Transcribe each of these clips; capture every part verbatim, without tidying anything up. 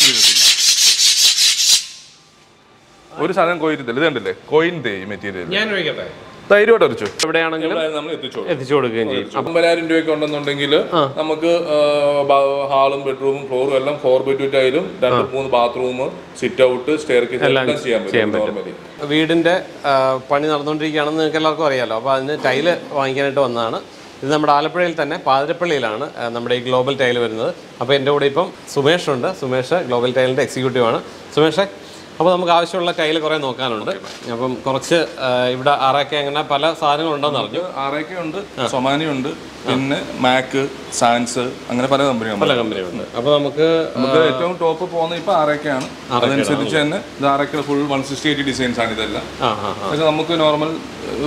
മാറ്റി വരത്തില്ല. ഒരു സാധനം കോയിന്റെ ഇത് കണ്ടില്ലേ, കോയിന്റെ ഈ മെറ്റീരിയൽ ധൈര്യമായിട്ട് അടിച്ചു എവിടെയാണെങ്കിലും എത്തിച്ചു കൊടുക്കുകയും ചെയ്യും. അമ്പതിനായിരം രൂപയൊക്കെ ഉണ്ടെന്നുണ്ടെങ്കിൽ നമുക്ക് ഹാളും ബെഡ്റൂമും ഫ്ലോറും എല്ലാം ഫോർ ബൈ ടു ആയാലും രണ്ട് മൂന്ന് bathroom sit out staircase എല്ലാം ചെയ്യാൻ പറ്റും. വീടിന്റെ പണി നടന്നുകൊണ്ടിരിക്കുകയാണെന്ന് നിങ്ങൾക്ക് എല്ലാവർക്കും അറിയാലോ. അപ്പോൾ അതിന് ടൈല് വാങ്ങിക്കാനായിട്ട് വന്നതാണ്. ഇത് നമ്മുടെ ആലപ്പുഴയിൽ തന്നെ പാതിരപ്പള്ളിയിലാണ് നമ്മുടെ ഈ ഗ്ലോബൽ ടൈൽ വരുന്നത്. അപ്പോൾ എൻ്റെ കൂടെ ഇപ്പം സുമേഷ് ഉണ്ട്. സുമേഷ് ഗ്ലോബൽ ടൈലിൻ്റെ എക്സിക്യൂട്ടീവ് ആണ്. സുമേഷ്, അപ്പോൾ നമുക്ക് ആവശ്യമുള്ള ടൈല് കുറേ നോക്കാനുണ്ട്. അപ്പം കുറച്ച് ഇവിടെ ആറേക്കെ അങ്ങനെ പല സാധനങ്ങളുണ്ടെന്ന് പറഞ്ഞു. ആറേക്കെ ഉണ്ട്, സൊമാനി ഉണ്ട്, പിന്നെ മാക്ക് സാൻസ് അങ്ങനെ പല കമ്പനികൾ പല കമ്പനികളുണ്ട്. അപ്പോൾ നമുക്ക് ഏറ്റവും ടോപ്പ് പോകുന്നത് ഇപ്പോൾ ആറേക്കാണ്. അതനുസരിച്ച് തന്നെ ഇത് ആറേക്ക full one sixty eight designs ആണ് ഇതെല്ലാം. പക്ഷേ നമുക്ക് നോർമൽ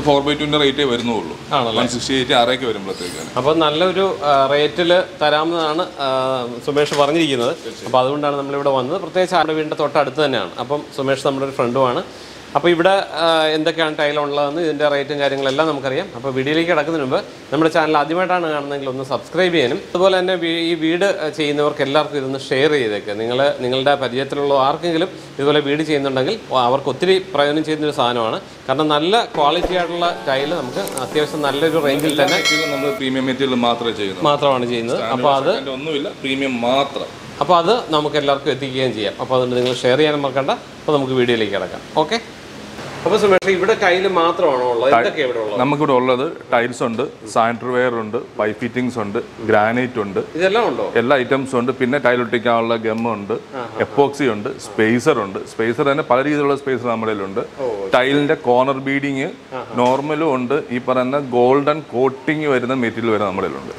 ഫോർ ബൈ ടുവിൻ്റെ റേറ്റേ വരുന്നുള്ളൂ. വൺ സിക്സ്റ്റി എയ്റ്റ് ആറേക്ക് വരുമ്പോഴത്തേക്കാണ്. അപ്പോൾ നല്ലൊരു റേറ്റിൽ തരാമെന്നാണ് സുമേഷ് പറഞ്ഞിരിക്കുന്നത്. അപ്പോൾ അതുകൊണ്ടാണ് നമ്മളിവിടെ വന്നത്. പ്രത്യേകിച്ച് ആരുടെ വീടിൻ്റെ തൊട്ടടുത്ത് തന്നെയാണ്. അപ്പം സുമേഷ് നമ്മുടെ ഒരു ഫ്രണ്ടുമാണ്. അപ്പോൾ ഇവിടെ എന്തൊക്കെയാണ് ടൈലുള്ളതെന്ന് ഇതിൻ്റെ റേറ്റും കാര്യങ്ങളെല്ലാം നമുക്കറിയാം. അപ്പോൾ വീഡിയോയിലേക്ക് കിടക്കുന്നതിന് മുമ്പ് നമ്മുടെ ചാനൽ ആദ്യമായിട്ടാണ് കാണുന്നതെങ്കിൽ ഒന്ന് സബ്സ്ക്രൈബ് ചെയ്യാനും അതുപോലെ തന്നെ ഈ വീട് ചെയ്യുന്നവർക്ക് എല്ലാവർക്കും ഇതൊന്ന് ഷെയർ ചെയ്തേക്കുക. നിങ്ങൾ നിങ്ങളുടെ പരിചയത്തിലുള്ള ആർക്കെങ്കിലും ഇതുപോലെ വീട് ചെയ്യുന്നുണ്ടെങ്കിൽ അവർക്ക് ഒത്തിരി പ്രയോജനം ചെയ്യുന്നൊരു സാധനമാണ്. കാരണം നല്ല ക്വാളിറ്റി ആയിട്ടുള്ള ടൈല് നമുക്ക് അത്യാവശ്യം നല്ലൊരു റേഞ്ചിൽ തന്നെ നമ്മൾ പ്രീമിയം മെറ്റീരിയൽ മാത്രമേ ചെയ്യുന്നത് മാത്രമാണ് ചെയ്യുന്നത്. അപ്പോൾ അത് ഒന്നുമില്ല, പ്രീമിയം മാത്രം. അപ്പോൾ അത് നമുക്ക് എല്ലാവർക്കും എത്തിക്കുകയും ചെയ്യാം. അപ്പോൾ അതുകൊണ്ട് നിങ്ങൾ ഷെയർ ചെയ്യാനും മറക്കണ്ട. അപ്പോൾ നമുക്ക് വീഡിയോയിലേക്ക് കിടക്കാം. ഓക്കെ. അപ്പോൾ സുമേഷ്, ഇവിടെ ടൈല് മാത്രമാണോ ഉള്ളത്? നമുക്കിവിടെ ഉള്ളത് ടൈൽസ് ഉണ്ട്, സാനിറ്ററി വെയർ ഉണ്ട്, പൈപ്പ് ഫിറ്റിംഗ്സ് ഉണ്ട്, ഗ്രാനൈറ്റ് ഉണ്ട്, ഇതെല്ലാം ഉണ്ടോ? എല്ലാ ഐറ്റംസും ഉണ്ട്. പിന്നെ ടൈൽ ഒട്ടിക്കാനുള്ള ഗമ്മുണ്ട്, എപ്പോക്സി ഉണ്ട്, സ്പേസർ ഉണ്ട്. സ്പേസർ തന്നെ പല രീതിയിലുള്ള സ്പേസർ നമ്മുടെ ഉണ്ട്. ടൈലിന്റെ കോർണർ ബീഡിങ് നോർമലും ഉണ്ട്. ഈ പറയുന്ന ഗോൾഡൻ കോട്ടിങ് വരുന്ന മെറ്റീരിയൽ വരെ നമ്മുടെ ഉണ്ട്.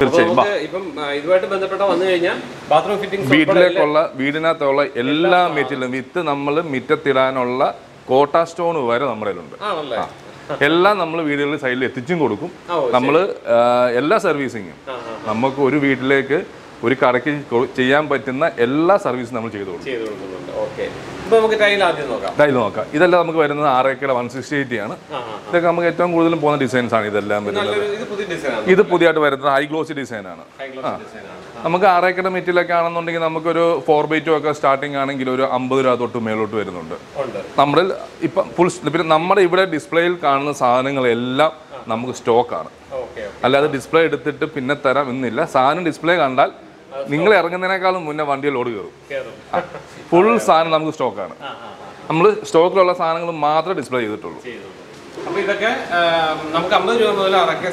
തീർച്ചയായും വീട്ടിലേക്കുള്ള വീടിനകത്തുള്ള എല്ലാ മെറ്റീരിയലും വിത്ത് നമ്മൾ മിറ്റത്തിടാനുള്ള കോട്ട സ്റ്റോൺ വരെ നമ്മുടെ ഉണ്ട്. എല്ലാം നമ്മൾ വീടുകളിൽ സൈഡിൽ എത്തിച്ചും കൊടുക്കും. നമ്മൾ എല്ലാ സർവീസിങ്ങും നമുക്ക് ഒരു വീട്ടിലേക്ക് ഒരു കടയ്ക്ക് ചെയ്യാൻ പറ്റുന്ന എല്ലാ സർവീസും നമ്മൾ ചെയ്തു കൊടുക്കും. ടൈൽ നോക്കാം. ഇതെല്ലാം നമുക്ക് വരുന്നത് ആറേക്കയുടെ വൺ സിക്സ്റ്റി എയ്റ്റ് ആണ്. ഇതൊക്കെ നമുക്ക് ഏറ്റവും കൂടുതലും പോകുന്ന ഡിസൈൻസ് ആണ് ഇതെല്ലാം വരുന്നത്. ഇത് പുതിയതായിട്ട് വരുന്നത് ഹൈ ഗ്ലോസി ഡിസൈൻ ആണ്. നമുക്ക് ആറേക്കയുടെ മെറ്റീരിയലൊക്കെ ആണെന്നുണ്ടെങ്കിൽ നമുക്കൊരു ഫോർ ബൈ ടു ഒക്കെ സ്റ്റാർട്ടിംഗ് ആണെങ്കിൽ ഒരു അമ്പത് രൂപ തൊട്ട് മേലോട്ട് വരുന്നുണ്ട് നമ്മളിൽ. ഇപ്പം ഫുൾ പിന്നെ നമ്മുടെ ഇവിടെ ഡിസ്പ്ലേയിൽ കാണുന്ന സാധനങ്ങളെല്ലാം നമുക്ക് സ്റ്റോക്കാണ്. അല്ലാതെ ഡിസ്പ്ലേ എടുത്തിട്ട് പിന്നെ തരാം എന്നില്ല. സാധനം ഡിസ്പ്ലേ കണ്ടാൽ നിങ്ങൾ ഇറങ്ങുന്നതിനേക്കാളും മുന്നേ വണ്ടിയിൽ ഓടി കയറും. ഫുൾ സാധനം നമുക്ക് സ്റ്റോക്കാണ്. നമ്മൾ സ്റ്റോക്കിലുള്ള സാധനങ്ങൾ മാത്രമേ ഡിസ്പ്ലേ ചെയ്തിട്ടുള്ളൂ.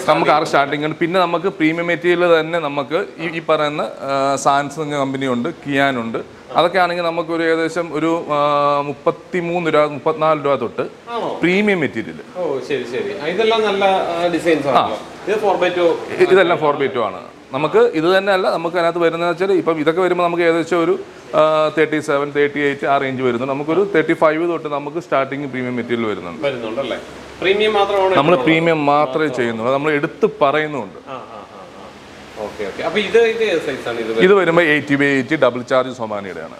നമുക്ക് ആറ് സ്റ്റാർട്ടിംഗ് ഉണ്ട്. പിന്നെ നമുക്ക് പ്രീമിയം മെറ്റീരിയൽ തന്നെ നമുക്ക് ഈ പറയുന്ന സാംസങ് കമ്പനിയുണ്ട്, കിയാനുണ്ട്. അതൊക്കെ ആണെങ്കിൽ നമുക്ക് ഒരു ഏകദേശം ഒരു മുപ്പത്തി മൂന്ന് രൂപ മുപ്പത്തിനാല് രൂപ തൊട്ട് പ്രീമിയം മെറ്റീരിയൽ. ഇതെല്ലാം ഫോർ ബൈ ടു ആണ്. നമുക്ക് ഇത് തന്നെ അല്ല നമുക്ക് അതിനകത്ത് വരുന്നത് വെച്ചാൽ ഇപ്പം ഇതൊക്കെ വരുമ്പോൾ നമുക്ക് ഏകദേശം ഒരു തേർട്ടി സെവൻ തേർട്ടി എയ്റ്റ് ആ റേഞ്ച് വരുന്നുണ്ട്. നമുക്കൊരു തേർട്ടി ഫൈവ് തൊട്ട് നമുക്ക് സ്റ്റാർട്ടിങ് പ്രീമിയം മെറ്റീരിയൽ വരുന്നുണ്ട്. നമ്മൾ പ്രീമിയം മാത്രമേ ചെയ്യുന്നുള്ളൂ, നമ്മൾ എടുത്ത് പറയുന്നുണ്ട്. ഇത് വരുമ്പോൾ eighty by eighty double charge സൊമാനിയുടെ ആണ്.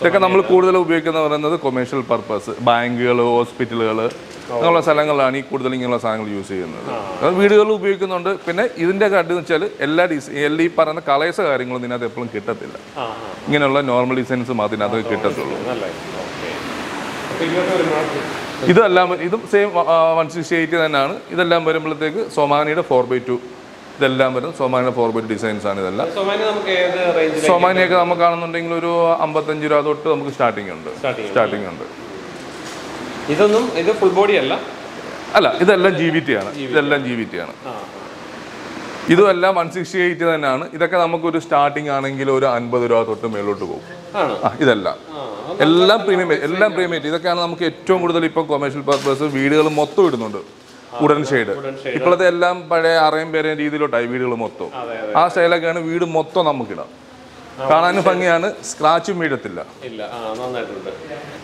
ഇതൊക്കെ നമ്മൾ കൂടുതൽ ഉപയോഗിക്കുന്നത് പറയുന്നത് കൊമേഴ്ഷ്യൽ പർപ്പസ്, ബാങ്കുകൾ, ഹോസ്പിറ്റലുകൾ അങ്ങനെയുള്ള സ്ഥലങ്ങളിലാണ് ഈ കൂടുതൽ ഇങ്ങനെയുള്ള സാധനങ്ങൾ യൂസ് ചെയ്യുന്നത്. അത് വീടുകളിൽ ഉപയോഗിക്കുന്നുണ്ട്. പിന്നെ ഇതിൻ്റെ കണ്ട് എന്ന് വെച്ചാൽ എല്ലാ ഡിസൈ എല്ലാ ഈ പറയുന്ന കളേഴ്സ് കാര്യങ്ങളും ഇതിനകത്ത് എപ്പോഴും കിട്ടത്തില്ല. ഇങ്ങനെയുള്ള നോർമൽ ഡിസൈൻസ് മാത്രമേ അതിനകത്ത് കിട്ടത്തുള്ളൂ. ഇതെല്ലാം ഇതും സെയിം വൺ സിക്സ്റ്റി എയ്റ്റ് തന്നെയാണ്. ഇതെല്ലാം വരുമ്പോഴത്തേക്ക് സൊമാനിയുടെ ഫോർ ബൈ ടു ഇതെല്ലാം വരും. സൊമാനിയുടെ ഫോർ ബൈ ടു ഡിസൈൻസ് ആണ് ഇതെല്ലാം. സൊമാനിയൊക്കെ നമുക്ക് കാണുന്നുണ്ടെങ്കിൽ ഒരു അമ്പത്തഞ്ച് രൂപ തൊട്ട് നമുക്ക് സ്റ്റാർട്ടിംഗ് ഉണ്ട് സ്റ്റാർട്ടിംഗ് ഉണ്ട് ഇതൊന്നും ഇത് ഫുൾ ബോഡി അല്ല അല്ല ഇതെല്ലാം ജി വി ടി ആണ്. ഇതെല്ലാം ജി വി ടി ആണ്. ഇതുമെല്ലാം വൺ സിക്സ്റ്റി എയ്റ്റ് തന്നെയാണ്. ഇതൊക്കെ നമുക്കൊരു സ്റ്റാർട്ടിംഗ് ആണെങ്കിൽ ഒരു അൻപത് രൂപ തൊട്ട് മേലോട്ട് പോകും. ഇതെല്ലാം എല്ലാം പ്രീമിയം എല്ലാം പ്രീമിയം ഇതൊക്കെയാണ് നമുക്ക് ഏറ്റവും കൂടുതൽ ഇപ്പം കൊമേഴ്ഷ്യൽ പർപ്പസ് വീടുകൾ മൊത്തം ഇടുന്നുണ്ട്. ഉടൻ ഷെയ്ഡ് ഇപ്പോഴത്തെ എല്ലാം പഴയ അറയും പേരെയും രീതിയിലോട്ടായി വീടുകൾ മൊത്തം. ആ സ്റ്റൈലൊക്കെയാണ് വീട് മൊത്തം നമുക്കിടാം. കാണാനും ഭംഗിയാണ്, സ്ക്രാച്ചും വീഴത്തില്ല.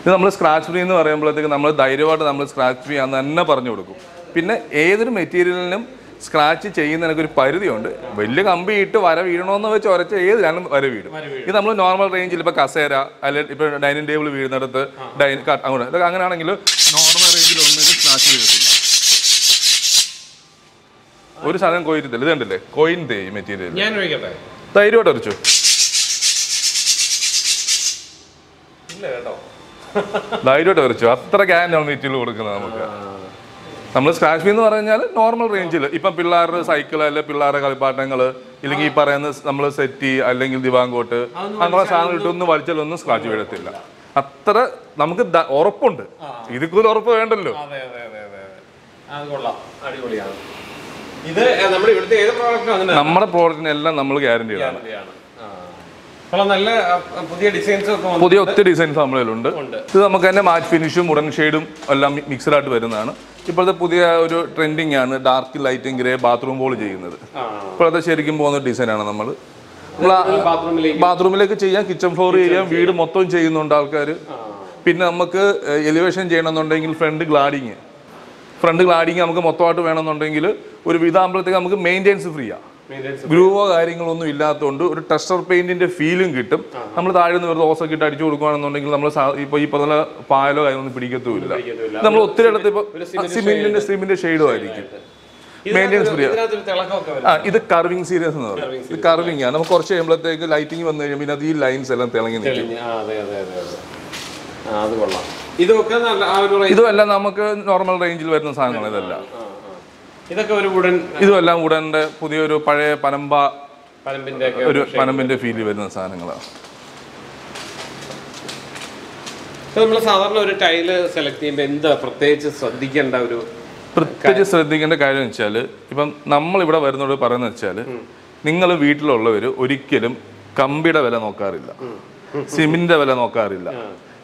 ഇത് നമ്മൾ സ്ക്രാച്ച് ഫ്രീ എന്ന് പറയുമ്പോഴത്തേക്ക് നമ്മൾ ധൈര്യമായിട്ട് നമ്മൾ സ്ക്രാച്ച് ഫ്രീ ആണെന്ന് തന്നെ പറഞ്ഞു കൊടുക്കും. പിന്നെ ഏതൊരു മെറ്റീരിയലിനും സ്ക്രാച്ച് ചെയ്യുന്നതിനൊക്കെ ഒരു പരിധിയുണ്ട്. വലിയ കമ്പി ഇട്ട് വര വീഴണമെന്ന് വെച്ച് ഒരച്ച ഏതിലാണ് വര വീഴും. ഇത് നമ്മൾ നോർമൽ റേഞ്ചിൽ ഇപ്പോൾ കസേര അല്ലെങ്കിൽ ഇപ്പോൾ ഡൈനിങ് ടേബിൾ വീഴുന്നിടത്ത് ഡൈനിങ് കട്ട് അങ്ങോട്ട് ഇതൊക്കെ അങ്ങനെയാണെങ്കിൽ നോർമൽ റേഞ്ചിൽ ഒന്നും സ്ക്രാച്ച് വീഴത്തില്ല. ഒരു സാധനം കോയിന്റെ ഇത് കണ്ടില്ലേ, കോയിന്റെ മെറ്റീരിയൽ ധൈര്യമായിട്ട് അടിച്ചു നമ്മൾ സ്ക്രാച്ച് മീ എന്ന് പറഞ്ഞാൽ നോർമൽ റേഞ്ചിൽ ഇപ്പം പിള്ളേരുടെ സൈക്കിൾ അല്ലെ പിള്ളേരുടെ കളിപ്പാട്ടങ്ങൾ ഇല്ലെങ്കിൽ ഈ പറയുന്ന നമ്മൾ സെറ്റി അല്ലെങ്കിൽ ദിവാങ്കോട്ട് അങ്ങനെ സാധനം ഇട്ടൊന്നും വലിച്ചാലൊന്നും സ്ക്രാച്ച് വീഴത്തില്ല. അത്ര നമുക്ക് ഉറപ്പുണ്ട്. ഇതിൽ ഉറപ്പ് വേണ്ടല്ലോ. നമ്മുടെ പ്രോഡക്റ്റിനെല്ലാം നമ്മൾ ഗ്യാരണ്ടി ആണ്. പുതിയ ഒത്തിരി ഡിസൈൻസ് നമ്മളിലുണ്ട്. ഇത് നമുക്ക് തന്നെ മാറ്റ് ഫിനിഷും ഉടൻ ഷെയ്ഡും എല്ലാം മിക്സഡ് ആയിട്ട് വരുന്നതാണ്. ഇപ്പോഴത്തെ പുതിയ ഒരു ട്രെൻഡിങ് ആണ് dark light grey bathroom wall ചെയ്യുന്നത്. ഇപ്പോഴത്തെ ശരിക്കും പോകുന്ന ഡിസൈനാണ് നമ്മൾ ബാത്റൂമിലേക്ക് ചെയ്യാം, കിച്ചൺ ഫ്ലോർ ചെയ്യാം, വീട് മൊത്തം ചെയ്യുന്നുണ്ട് ആൾക്കാർ. പിന്നെ നമുക്ക് എലിവേഷൻ ചെയ്യണമെന്നുണ്ടെങ്കിൽ ഫ്രണ്ട് ഗ്ലാഡിങ് ഫ്രണ്ട് ഗ്ലാഡിങ് നമുക്ക് മൊത്തമായിട്ട് വേണമെന്നുണ്ടെങ്കിൽ ഒരു വിധാകുമ്പോഴത്തേക്ക് നമുക്ക് മെയിൻ്റെനൻസ് ഫ്രീയാണ്. ഗ്രൂവോ കാര്യങ്ങളൊന്നും ഇല്ലാത്തതുകൊണ്ട് ഒരു ടെസ്റ്റർ പെയിന്റിന്റെ ഫീലും കിട്ടും. നമ്മൾ താഴെ നിന്ന് വെറുതെ ഓസൊക്കെ ഇട്ട് അടിച്ചു കൊടുക്കുകയാണെന്നുണ്ടെങ്കിൽ നമ്മൾ ഇപ്പോൾ ഈ പറഞ്ഞ പായലോ കാര്യമൊന്നും പിടിക്കത്തുമില്ല. നമ്മൾ ഒത്തിരി ഇടത്ത് ഇപ്പോൾ സിമെന്റിന്റെ സിമെന്റ് ഷെയ്ഡോ ആയിരിക്കും. Maintenance free. ആ ഇത് കർവിംഗ് സീരീസ് എന്ന് പറയും. ഇത് കർവിംഗ് ആണ്. നമുക്ക് കുറച്ച് കഴിയുമ്പോഴത്തേക്ക് ലൈറ്റിംഗ് വന്നു കഴിയുമ്പോൾ അത് ഈ ലൈൻസ് എല്ലാം തിളങ്ങി നിൽക്കും. ഇതുമെല്ലാം നമുക്ക് നോർമൽ റേഞ്ചിൽ വരുന്ന സാധനങ്ങൾ ഇതെല്ലാം. ഇതൊക്കെ ഒരു വുഡൻ, ഇതെല്ലാം വുഡന്റെ പുതിയൊരു പഴയ പനമ്പ പനമ്പിന്റെ ഒരു പനമ്പിന്റെ ഫീൽ വരുന്ന സാധനങ്ങളാണ്. നമ്മൾ സാധാരണ ഒരു ടൈല് സെലക്ട് ചെയ്യുമ്പോൾ എന്താ പ്രത്യേകിച്ച് ശ്രദ്ധിക്കേണ്ട ഒരു പ്രത്യേകിച്ച് ശ്രദ്ധിക്കേണ്ട കാര്യം എന്ന് വെച്ചാൽ ഇപ്പം നമ്മളിവിടെ വരുന്നവരോട് പറയുന്നത് വെച്ചാൽ നിങ്ങൾ വീട്ടിലുള്ളവർ ഒരിക്കലും കമ്പിയുടെ വില നോക്കാറില്ല, സിമെന്റിന്റെ വില നോക്കാറില്ല,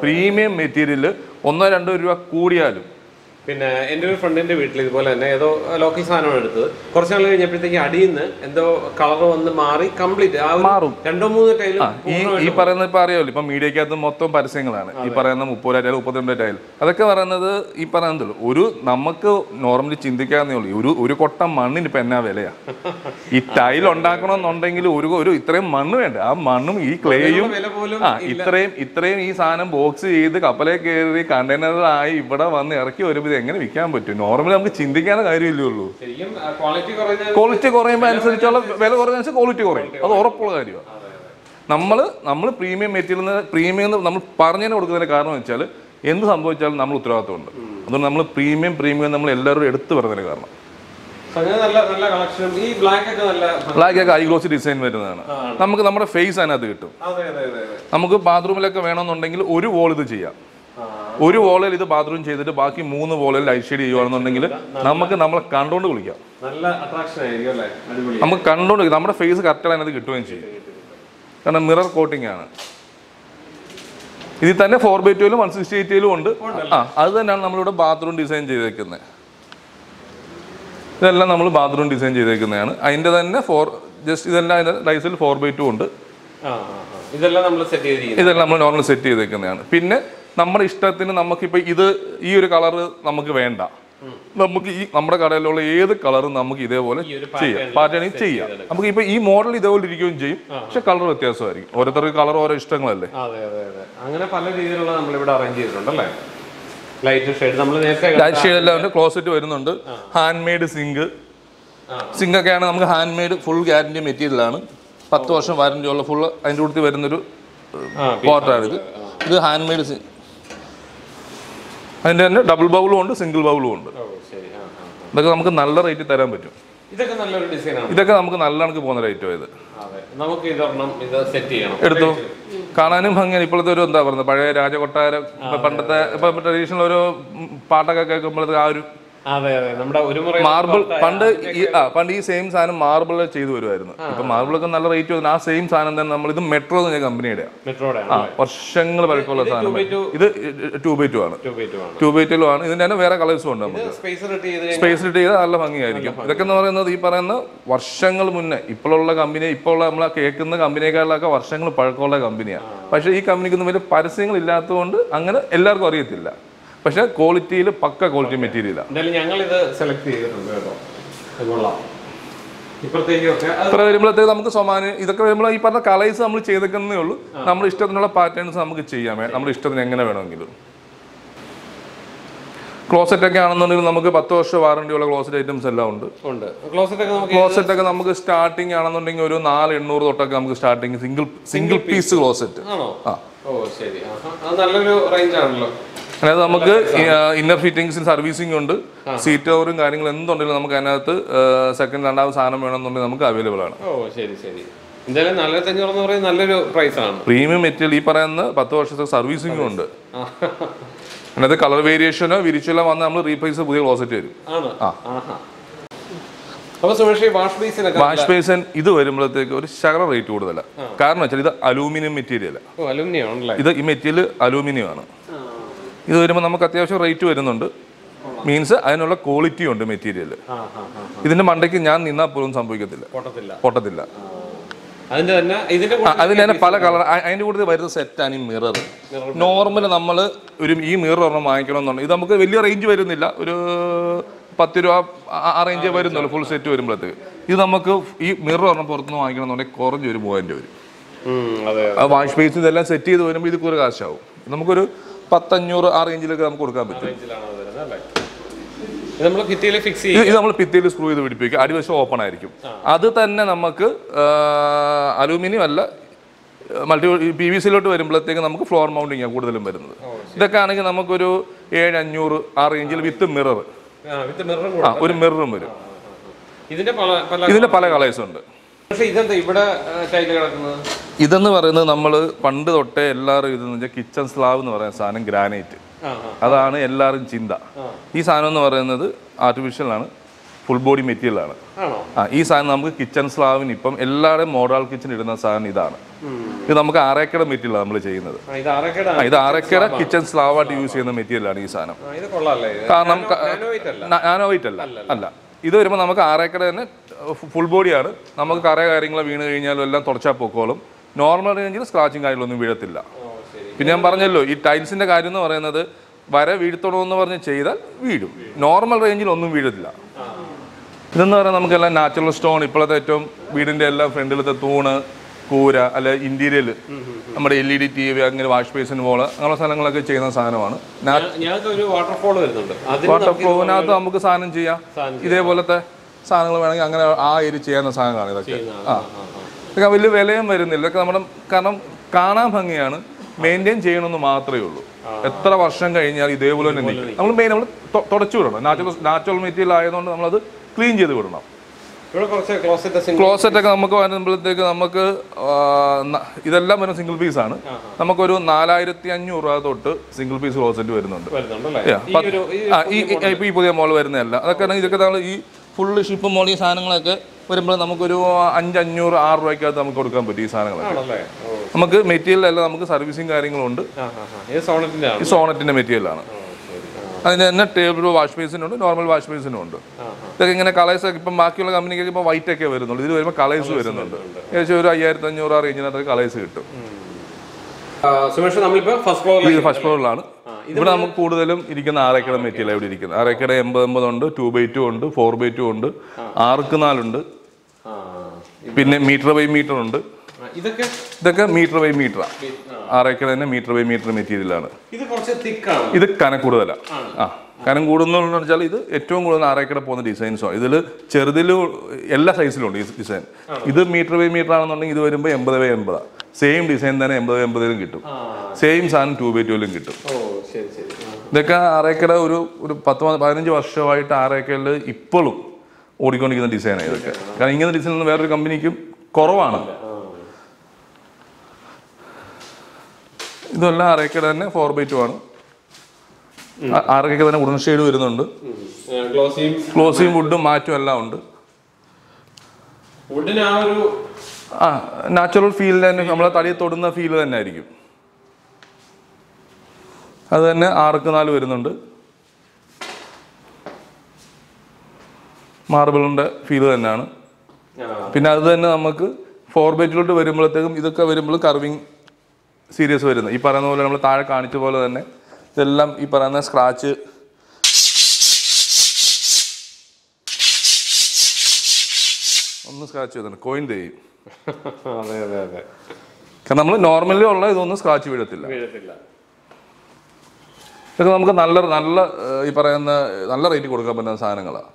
പ്രീമിയം മെറ്റീരിയല് ഒന്നോ രണ്ടോ രൂപ കൂടിയാലും പിന്നെ എൻ്റെ ഒരു ഫ്രണ്ടിൻ്റെ വീട്ടിൽ ഇതുപോലെ തന്നെ ഏതോ ലോക്കൽ സാധനമാണ് എടുത്തത്. കുറച്ച് നാൾ കഴിഞ്ഞപ്പോഴത്തേക്ക് അടിയിൽ നിന്ന് എന്തോ കളർ വന്ന് മാറി കംപ്ലീറ്റ് മാറും. രണ്ടോ മൂന്നോ ടൈൽ ഈ ഈ പറയുന്നത് ഇപ്പം അറിയാമല്ലോ, ഇപ്പം മീഡിയക്കകത്ത് മൊത്തം പരസ്യങ്ങളാണ്. ഈ പറയുന്ന മുപ്പത് ടൈൽ മുപ്പത്തിരണ്ട് ടൈൽ അതൊക്കെ പറയുന്നത് ഈ പറയുന്നതുള്ളൂ. ഒരു നമുക്ക് നോർമലി ചിന്തിക്കാവുന്നേ ഉള്ളൂ. ഒരു ഒരു കൊട്ട മണ്ണിന് ഇപ്പം എന്നാ വിലയാണ്. ഈ ടൈൽ ഉണ്ടാക്കണമെന്നുണ്ടെങ്കിൽ ഒരു ഒരു ഇത്രയും മണ്ണ് വേണ്ട. ആ മണ്ണും ഈ ക്ലേയും ആ ഇത്രയും ഇത്രയും ഈ സാധനം ബോക്സ് ചെയ്ത് കപ്പലെ കയറി കണ്ടെയ്നറായി ഇവിടെ വന്ന് ഇറക്കി വരുമ്പോൾ എങ്ങനെ വിൽക്കാൻ പറ്റും? നോർമലി നമുക്ക് ചിന്തിക്കാവുന്ന കാര്യമില്ലേ ഉള്ളൂ. ക്വാളിറ്റി കുറയുമ്പോൾ അനുസരിച്ചുള്ള വില കുറഞ്ഞ ക്വാളിറ്റി കുറയും. അത് ഉറപ്പുള്ള കാര്യമാണ്. നമ്മൾ നമ്മൾ പ്രീമിയം മെറ്റീരിയൽ പ്രീമിയം നമ്മൾ പറഞ്ഞു കൊടുക്കുന്നതിന് കാരണം വെച്ചാൽ എന്ത് സംഭവിച്ചാലും നമ്മൾ ഉത്തരവാദിത്തമുണ്ട്. അതുകൊണ്ട് നമ്മൾ പ്രീമിയം പ്രീമിയം നമ്മൾ എല്ലാവരും എടുത്തു പറഞ്ഞതിന് കാരണം ബ്ലാക്ക് ഒക്കെ ഐ ഗ്ലോസ് ഡിസൈൻ വരുന്നതാണ്. നമുക്ക് നമ്മുടെ ഫേസ് അതിനകത്ത് കിട്ടും. നമുക്ക് ബാത്റൂമിലൊക്കെ വേണമെന്നുണ്ടെങ്കിൽ ഒരു വോൾ ഇത് ചെയ്യാം. ഒരു വോളിൽ ഇത് ബാത്റൂം ചെയ്തിട്ട് ബാക്കി മൂന്ന് വോളിൽ ലൈറ്റ് ഷെയ്ഡ് ചെയ്യുകയാണെന്നുണ്ടെങ്കിൽ നമുക്ക് നമ്മളെ കണ്ടുകൊണ്ട് വിളിക്കാം. നമുക്ക് കണ്ടുകൊണ്ട് വിളിക്കാം. നമ്മുടെ ഫേസ് കറക്റ്റ് അതിനകത്ത് കിട്ടുകയും ചെയ്യും. കാരണം മിറർ കോട്ടിംഗ് ആണ്. ഇതിൽ തന്നെ ഫോർ ബൈ ടൂലും വൺ സിക്സ്റ്റി എയ്റ്റിലും ഉണ്ട്. ആ അത് തന്നെയാണ് നമ്മളിവിടെ ബാത്റൂം ഡിസൈൻ ചെയ്തേക്കുന്നത്. ഇതെല്ലാം നമ്മൾ ബാത്റൂം ഡിസൈൻ ചെയ്തേക്കുന്നതാണ്. അതിൻ്റെ തന്നെ ഫോർ ജസ്റ്റ് ഇതെല്ലാം അതിൻ്റെ ലൈസിൽ ഫോർ ബൈ ടു ഉണ്ട്. ഇതെല്ലാം നമ്മൾ സെറ്റ് ചെയ്തിരിക്കുന്നത് ഇതെല്ലാം നമ്മൾ നോർമൽ സെറ്റ് ചെയ്തേക്കുന്നതാണ്. പിന്നെ നമ്മുടെ ഇഷ്ടത്തിന് നമുക്കിപ്പോൾ ഇത് ഈ ഒരു കളറ് നമുക്ക് വേണ്ട, നമുക്ക് ഈ നമ്മുടെ കടയിലുള്ള ഏത് കളറും നമുക്ക് ഇതേപോലെ ചെയ്യാം, പാറ്റേണിൽ ചെയ്യാം. നമുക്ക് ഇപ്പൊ ഈ മോഡൽ ഇതേപോലെ ഇരിക്കുകയും ചെയ്യും, പക്ഷെ കളർ വ്യത്യാസമായിരിക്കും. ഓരോരുത്തർക്ക് കളർ ഓരോ ഇഷ്ടങ്ങളല്ലേ. അങ്ങനെ പല രീതിയിലുള്ള നമ്മളിവിടെ അറേഞ്ച് ചെയ്തിട്ടുണ്ടല്ലേ. ലൈറ്റ് ഷെയ്ഡ് എല്ലാം ക്ലോസറ്റ് വരുന്നുണ്ട്. ഹാൻഡ് മെയ്ഡ് സിങ്ക് സിങ്കൊക്കെയാണ് നമുക്ക് ഹാൻഡ് മെയ്ഡ് ഫുൾ ഗ്യാരണ്ടി മെറ്റീരിയലാണ്. പത്ത് വർഷം വാരണ്ടി ഉള്ള ഫുൾ അതിൻ്റെ കൂടുതൽ വരുന്നൊരു പോട്ടാണിത്. ഇത് ഹാൻഡ് മെയ്ഡ് സിങ്ക്. അതിൻ്റെ തന്നെ ഡബിൾ ബൗളും ഉണ്ട് സിംഗിൾ ബൗളും ഉണ്ട്. ഇതൊക്കെ നമുക്ക് നല്ല റേറ്റിൽ തരാൻ പറ്റും. ഇതൊക്കെ നല്ലൊരു ഡിസൈനാണ്. ഇതൊക്കെ നമുക്ക് നല്ല കണക്ക് പോകുന്ന റേറ്റോ ഇത്. എടുത്തു കാണാനും ഭംഗിയാണ്. ഇപ്പോഴത്തെ ഒരു എന്താ പറയുന്നത് പഴയ രാജകൊട്ടാരം പണ്ടത്തെ ഇപ്പൊ ട്രഡീഷണൽ ഒരു പാട്ടൊക്കെ കേൾക്കുമ്പോഴത്തേക്ക് ആ ഒരു മാർബിൾ പണ്ട് പണ്ട് ഈ സെയിം സാധനം മാർബിൾ ചെയ്തു വരുമായിരുന്നു. ഇപ്പൊ മാർബിളൊക്കെ നല്ല റേറ്റ് വന്നു. ആ സെയിം സാധനം തന്നെ നമ്മൾ ഇത് മെട്രോ എന്ന കമ്പനിയുടെ വർഷങ്ങൾ പഴക്കമുള്ള സാധനം. ഇത് ടു ബൈ ടു ആണ് ടു ബൈ ടു ആണ് ഇതിന്റെ തന്നെ വേറെ കളേഴ്സും ഉണ്ട്. നമുക്ക് സ്പേസ് ഇട്ട് ചെയ്ത് നല്ല ഭംഗിയായിരിക്കും. ഇതൊക്കെ എന്ന് പറയുന്നത് ഈ പറയുന്ന വർഷങ്ങൾ മുന്നേ ഇപ്പോഴുള്ള കമ്പനി ഇപ്പോൾ നമ്മൾ കേൾക്കുന്ന കമ്പനിയെക്കാളൊക്കെ വർഷങ്ങൾ പഴക്കമുള്ള കമ്പനിയാണ്. പക്ഷേ ഈ കമ്പനിക്കൊന്നും വലിയ പരസ്യങ്ങൾ ഇല്ലാത്തതുകൊണ്ട് അങ്ങനെ എല്ലാവർക്കും അറിയത്തില്ല. പക്ഷേ ക്വാളിറ്റിയിൽ പക്ക ക്വാളിറ്റി മെറ്റീരിയലാണ്. എന്തായാലും ഞങ്ങൾ ഇത് സെലക്ട് ചെയ്തിട്ടുണ്ട് കേട്ടോ. ഇത്ര വരുമ്പോഴത്തേക്ക് നമുക്ക് സമാനം ഇതൊക്കെ വരുമ്പോൾ ഈ പറഞ്ഞ കളേഴ്സ് നമ്മൾ ചെയ്തേക്കുന്നേ ഉള്ളൂ. നമ്മൾ ഇഷ്ടത്തിനുള്ള പാറ്റേൺസ് നമുക്ക് ചെയ്യാൻ വേണം, നമ്മുടെ ഇഷ്ടത്തിന് എങ്ങനെ വേണമെങ്കിലും. ക്ലോസറ്റ് ഒക്കെ ആണെന്നുണ്ടെങ്കിൽ നമുക്ക് പത്ത് വർഷം വാറണ്ടിയുള്ള ക്ലോസറ്റ് ഐറ്റംസ് എല്ലാം ഉണ്ട്. ക്ലോസറ്റ് ഒക്കെ നമുക്ക് സ്റ്റാർട്ടിങ് ആണെന്നുണ്ടെങ്കിൽ ഒരു നാല് എണ്ണൂറ് തൊട്ടൊക്കെ നമുക്ക് starting single single piece closet. അതായത് നമുക്ക് ഇന്നർ ഫിറ്റിംഗ്സിന് സർവീസിംഗ് ഉണ്ട്, സീറ്റ് ഓവറും കാര്യങ്ങളും എന്തുണ്ടെങ്കിലും നമുക്ക് അതിനകത്ത് സെക്കൻഡ് രണ്ടാമത് സാധനം വേണമെന്നുണ്ടെങ്കിൽ നമുക്ക് അവൈലബിൾ ആണ്. പ്രീമിയം മെറ്റീരിയൽ ഈ പറയുന്ന പത്ത് വർഷത്തെ സർവീസിംഗും ഉണ്ട്. അതിനകത്ത് കളർ വേരിയേഷനോ വിരിച്ചെല്ലാം വന്ന് നമ്മൾ റീപ്ലേസ് പുതിയ ക്ലോസറ്റ് വരും. വാഷ് ബേസിൻ ഇത് വരുമ്പോഴത്തേക്ക് ഒരു ശകല റേറ്റ് കൂടുതലാണ്. കാരണം വെച്ചാൽ ഇത് അലൂമിനിയം മെറ്റീരിയലാണ്, ഇത് ഈ മെറ്റീരിയൽ അലൂമിനിയം ആണ്. ഇത് വരുമ്പോൾ നമുക്ക് അത്യാവശ്യം റേറ്റ് വരുന്നുണ്ട്, മീൻസ് അതിനുള്ള ക്വാളിറ്റി ഉണ്ട് മെറ്റീരിയൽ. ഇതിന്റെ മണ്ടയ്ക്ക് ഞാൻ നിന്നാൽ പോലും സംഭവിക്കത്തില്ല, പൊട്ടത്തില്ല. അതിന് തന്നെ പല കളർ അതിൻ്റെ കൂടുതൽ വരുന്ന സെറ്റാണ് ഈ മിറർ. നോർമൽ നമ്മൾ ഒരു ഈ മിറർ ഒരെണ്ണം വാങ്ങിക്കണം എന്നുണ്ടെങ്കിൽ ഇത് നമുക്ക് വലിയ റേഞ്ച് വരുന്നില്ല, ഒരു പത്ത് രൂപ ആ റേഞ്ചേ വരുന്നുള്ളൂ ഫുൾ സെറ്റ് വരുമ്പോഴത്തേക്ക്. ഇത് നമുക്ക് ഈ മിറർ ഒരെണ്ണം പുറത്തുനിന്ന് വാങ്ങിക്കണം എന്നുണ്ടെങ്കിൽ കുറഞ്ഞൊരു മൂവായിരം രൂപ വരും. വാഷ് ബേസ് ഇതെല്ലാം സെറ്റ് ചെയ്ത് വരുമ്പോൾ ഇത് കൂടുതൽ കാശാവും. നമുക്കൊരു പത്തഞ്ഞൂറ് ആ റേഞ്ചിലൊക്കെ നമുക്ക് കൊടുക്കാൻ പറ്റും. ഇത് നമ്മൾ ഭിത്തിയിൽ സ്ക്രൂ ചെയ്ത് പിടിപ്പിക്കുക, അടിവശം ഓപ്പൺ ആയിരിക്കും. അത് തന്നെ നമുക്ക് അലൂമിനിയം അല്ല മൾട്ടി പി വി സിയിലോട്ട് വരുമ്പോഴത്തേക്ക് നമുക്ക് ഫ്ലോർ മൗണ്ടിങ് ആണ് കൂടുതലും വരുന്നത്. ഇതൊക്കെ ആണെങ്കിൽ നമുക്കൊരു ഏഴ് അഞ്ഞൂറ് ആ റേഞ്ചിൽ വിത്ത് മിറർ ആ ഒരു മിററും വരും. ഇതിന്റെ പല കളേഴ്സ് ഉണ്ട്. ഇതെന്ന് പറയുന്നത് നമ്മൾ പണ്ട് തൊട്ടേ എല്ലാവരും ഇതെന്ന് വെച്ചാൽ കിച്ചൺ സ്ലാബ് എന്ന് പറയുന്ന സാധനം ഗ്രാനൈറ്റ്, അതാണ് എല്ലാവരും ചിന്ത. ഈ സാധനം എന്ന് പറയുന്നത് ആർട്ടിഫിഷ്യൽ ആണ്, ഫുൾ ബോഡി മെറ്റീരിയൽ ആണ്. ആ ഈ സാധനം നമുക്ക് കിച്ചൺ സ്ലാബിന് ഇപ്പം എല്ലാവരും മോഡൽ കിച്ചൺ ഇടുന്ന സാധനം ഇതാണ്. ഇത് നമുക്ക് ആറേക്കട മെറ്റീരിയലാണ് നമ്മൾ ചെയ്യുന്നത്. ഇത് ആറേക്കട കിച്ചൺ സ്ലാബായിട്ട് യൂസ് ചെയ്യുന്ന മെറ്റീരിയലാണ് ഈ സാധനം. കാരണം നാനോ വൈറ്റ് അല്ല അല്ല ഇത് വരുമ്പോൾ നമുക്ക് ആറേക്കട തന്നെ ഫുൾ ബോഡിയാണ്. നമുക്ക് കറ കാര്യങ്ങൾ വീണ് കഴിഞ്ഞാലും എല്ലാം തുടച്ചാൽ പൊക്കോളും. നോർമൽ റേഞ്ചിൽ സ്ക്രാച്ചും കാര്യങ്ങളൊന്നും വീഴത്തില്ല. പിന്നെ ഞാൻ പറഞ്ഞല്ലോ ഈ ടൈൽസിൻ്റെ കാര്യം എന്ന് പറയുന്നത് വര വീഴ്ത്തണമെന്ന് പറഞ്ഞ് ചെയ്താൽ വീഴും, നോർമൽ റേഞ്ചിൽ ഒന്നും വീഴത്തില്ല. ഇതെന്ന് പറഞ്ഞാൽ നമുക്കെല്ലാം നാച്ചുറൽ സ്റ്റോൺ, ഇപ്പോഴത്തെ ഏറ്റവും വീടിൻ്റെ എല്ലാം ഫ്രണ്ടിലത്തെ തൂണ്, കൂര, അല്ലെ ഇന്റീരിയൽ, നമ്മുടെ L E D T V, അങ്ങനെ വാഷ് ബേസിൻ വോള്, അങ്ങനെയുള്ള സ്ഥലങ്ങളൊക്കെ ചെയ്യുന്ന സാധനമാണ്. വാട്ടർഫ്ലോവിനകത്ത് നമുക്ക് സാധനം ചെയ്യാം. ഇതേപോലത്തെ സാധനങ്ങൾ വേണമെങ്കിൽ അങ്ങനെ ആ ഏരി ചെയ്യാവുന്ന സാധനങ്ങളാണ് ഇതൊക്കെ. ആ ഇതൊക്കെ വലിയ വിലയും വരുന്നില്ല. ഇതൊക്കെ നമ്മുടെ കാരണം കാണാൻ ഭംഗിയാണ്, മെയിൻറ്റെയിൻ ചെയ്യണമെന്ന് മാത്രമേ ഉള്ളൂ. എത്ര വർഷം കഴിഞ്ഞാൽ ഇതേപോലെ തന്നെ നമ്മൾ മെയിൻ നമ്മൾ തുടച്ചു വിടണം. നാച്ചുറൽ നാച്ചുറൽ മെറ്റീരിയൽ ആയതുകൊണ്ട് നമ്മളത് ക്ലീൻ ചെയ്ത് വിടണം. ക്ലോസറ്റ് ഒക്കെ നമുക്ക് വരുമ്പോഴത്തേക്ക് നമുക്ക് ഇതെല്ലാം വരുന്ന സിംഗിൾ പീസ് ആണ്. നമുക്കൊരു നാലായിരത്തി അഞ്ഞൂറ് രൂപ തൊട്ട് സിംഗിൾ പീസ് ക്ലോസറ്റ് വരുന്നുണ്ട്. ഈ പുതിയ മോൾ വരുന്നതല്ല അതൊക്കെ. ഇതൊക്കെ നമ്മൾ ഈ ഫുള്ള് ഷിപ്പ് മോൾ ഈ സാധനങ്ങളൊക്കെ വരുമ്പോൾ നമുക്കൊരു അഞ്ചഞ്ഞൂറ് ആറ് രൂപയ്ക്കകത്ത് നമുക്ക് കൊടുക്കാൻ പറ്റും. ഈ സാധനങ്ങളൊക്കെ നമുക്ക് മെറ്റീരിയലല്ല, നമുക്ക് സർവീസും കാര്യങ്ങളുണ്ട്. ഈ സോണറ്റിന്റെ മെറ്റീരിയലാണ്. അതിന് തന്നെ ടേബിൾ വാഷ് ബേസിനുണ്ട്, നോർമൽ വാഷ് ബേസിനും ഉണ്ട്. ഇതൊക്കെ ഇങ്ങനെ കളേഴ്സൊക്കെ ഇപ്പം ബാക്കിയുള്ള കമ്പനിക്കൊക്കെ ഇപ്പോൾ വൈറ്റ് ഒക്കെ വരുന്നുള്ളൂ. ഇത് വരുമ്പോൾ കളേഴ്സ് വരുന്നുണ്ട്. ഏകദേശം ഒരു അയ്യായിരത്തി അഞ്ഞൂറ് ആ റേഞ്ചിനകത്ത് കളേഴ്സ് കിട്ടും. ഫസ്റ്റ് ഫ്ലോറിലാണ് ഇവിടെ നമുക്ക് കൂടുതലും ഇരിക്കുന്ന ആറേക്കട മെറ്റീരിയൽ ഇവിടെ ഇരിക്കുന്നത്. ആറേക്കട എൺപത് എൺപത് ഉണ്ട്, ടു ബൈ ടു ഉണ്ട്, ഫോർ ബൈ ടു ഉണ്ട്, ആർക്ക് നാലുണ്ട്, പിന്നെ മീറ്റർ ബൈ മീറ്റർ ഉണ്ട്. ഇതൊക്കെ ഇതൊക്കെ മീറ്റർ ബൈ മീറ്റർ ആറേക്കട തന്നെ മീറ്റർ ബൈ മീറ്റർ മെറ്റീരിയലാണ്. ഇത് കനം കൂടുതലാണ്. ആ കനം കൂടുന്നതെന്ന് വെച്ചാൽ ഇത് ഏറ്റവും കൂടുതൽ ആറേക്കട പോകുന്ന ഡിസൈൻസോ ഇതിൽ ചെറുതിലും എല്ലാ സൈസിലുണ്ട് ഈ ഡിസൈൻ. ഇത് മീറ്റർ ബൈ മീറ്റർ ആണെന്നുണ്ടെങ്കിൽ ഇത് വരുമ്പോൾ എൺപത് ബൈ എൺപതാണ്. സെയിം ഡിസൈൻ തന്നെ എൺപത് എൺപതിലും കിട്ടും, സെയിം സാധനം ടു ബൈ ടുവിലും കിട്ടും. ഇതൊക്കെ ആറേക്കട ഒരു ഒരു പത്ത് പതിനഞ്ച് വർഷമായിട്ട് ആറേക്കടയിൽ ഇപ്പോഴും ഓടിക്കൊണ്ടിരിക്കുന്ന ഡിസൈനാണ് ഇതൊക്കെ. കാരണം ഇങ്ങനത്തെ ഡിസൈൻ ഒന്നും വേറൊരു കമ്പനിക്കും കുറവാണ്. ഇതെല്ലാം ആറേക്കട തന്നെ ഫോർ ബൈ ടു ആണ്. ആറേക്കട തന്നെ ഉടൻ ഷെയ്ഡ് വരുന്നുണ്ട്. ക്ലോസിയും വുഡും മാറ്റും എല്ലാം ഉണ്ട്. ആ നാച്ചുറൽ ഫീൽ തന്നെ, നമ്മളെ തടി തൊടുന്ന ഫീൽ തന്നെ ആയിരിക്കും. അത് തന്നെ ആർക്ക് നാല് വരുന്നുണ്ട്. മാർബിളിൻ്റെ ഫീൽ തന്നെയാണ്. പിന്നെ അത് തന്നെ നമുക്ക് ഫോർ ബൈറ്റിലോട്ട് വരുമ്പോഴത്തേക്കും ഇതൊക്കെ വരുമ്പോൾ കർവിങ് സീരിയസ് വരുന്നത്. ഈ പറയുന്ന പോലെ നമ്മൾ താഴെ കാണിച്ച പോലെ തന്നെ ഇതെല്ലാം ഈ പറയുന്ന സ്ക്രാച്ച് ഒന്ന് സ്ക്രാച്ച് ചെയ്തിട്ടുണ്ട് കോയിൻ തേയും. അതെ അതെ അതെ, കാരണം നമ്മൾ നോർമലി ഉള്ള ഇതൊന്നും സ്ക്രാച്ച് വീഴത്തില്ല വീഴത്തില്ല ഇതൊക്കെ നമുക്ക് നല്ല നല്ല ഈ പറയുന്ന നല്ല റേറ്റ് കൊടുക്കാൻ പറ്റുന്ന സാധനങ്ങളാണ്